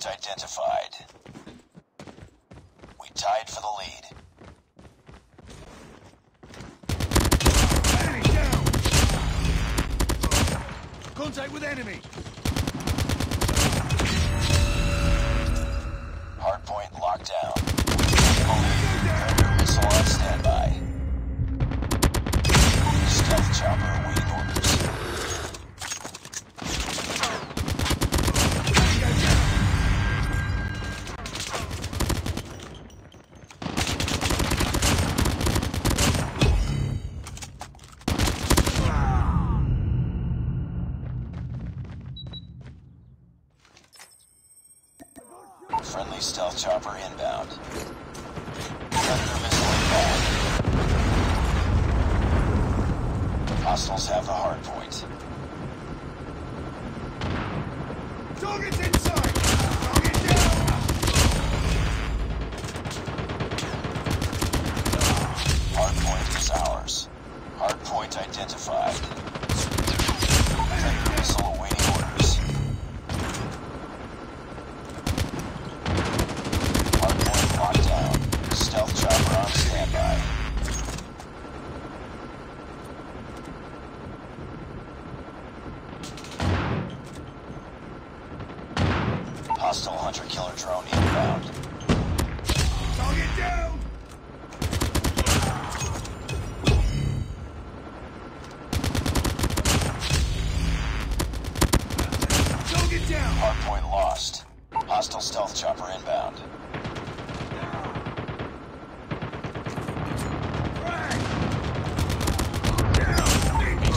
target identified. We tied for the lead. Enemy down! Contact with enemy! Hardpoint locked down. Predator missile on standby. Stealth chopper awaiting orders. Friendly stealth chopper inbound. Predator missile inbound. Hostiles have the hard point. Target's inside! Target down! Hard point is ours. Hard point identified. Predator missile awaiting orders. Stealth chopper on standby. Hostile hunter-killer drone inbound. Target down! Target down! Hardpoint lost. Hostile stealth chopper inbound.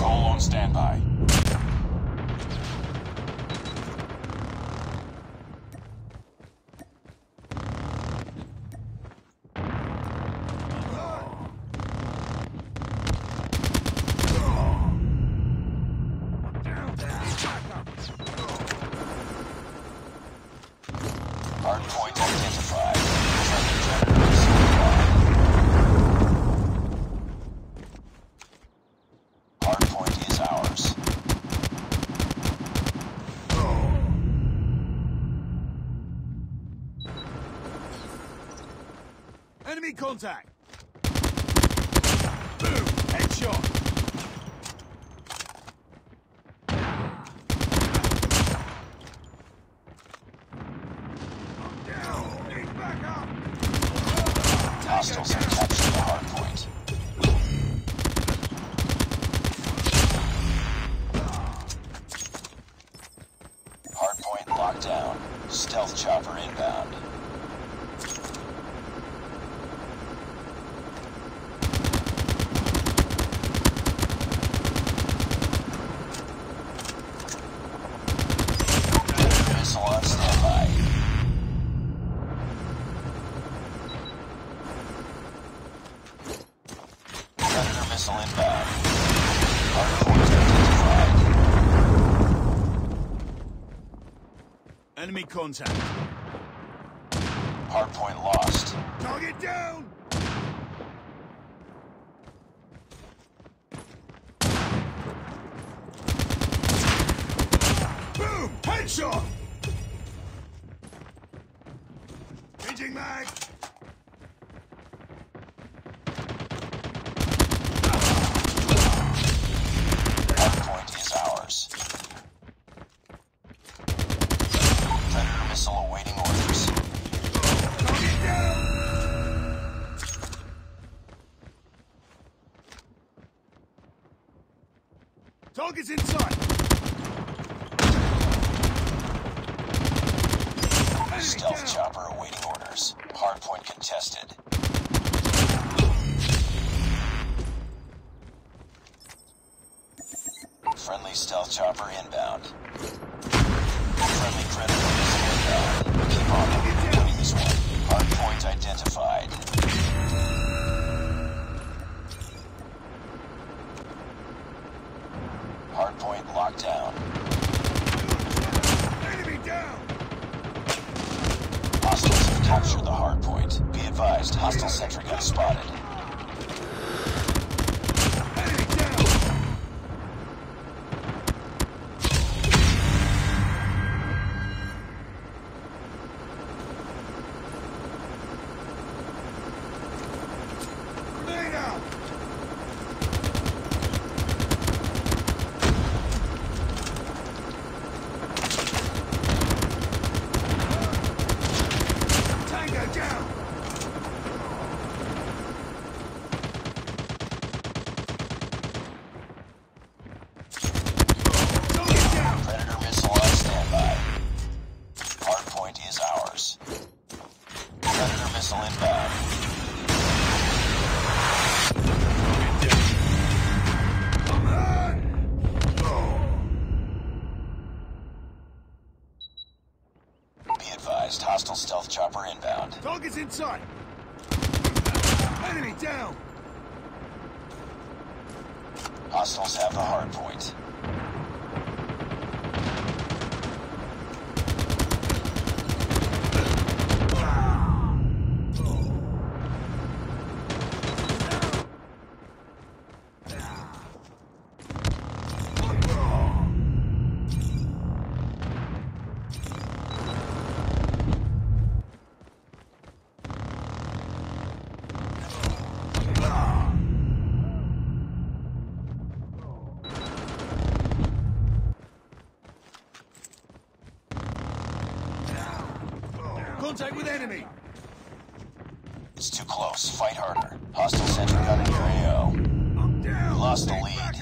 On standby. Hardpoint identified. Enemy contact! Boom! Headshot! I'm down! Need back up! Hostiles have captured the hard point. Hard point locked down. Stealth chopper inbound. Missile inbound. Hardpoint identified. Enemy contact. Hardpoint lost. Target down! Boom! Headshot! Changing mag! Missile awaiting orders. Target down! Target's inside! Stealth chopper awaiting orders. Hardpoint contested. Friendly stealth chopper inbound. Friendly critical missile inbound. Keep on winning this one. Hardpoint identified. Hardpoint locked down. Enemy down! Hostiles have captured the hardpoint. Be advised, hostile sentry gun spotted. Hostile stealth chopper inbound. Target's inside. Enemy down. Hostiles have the hard point. Contact with enemy! It's too close. Fight harder. Hostile center gunning area. I'm down! Lost the lead.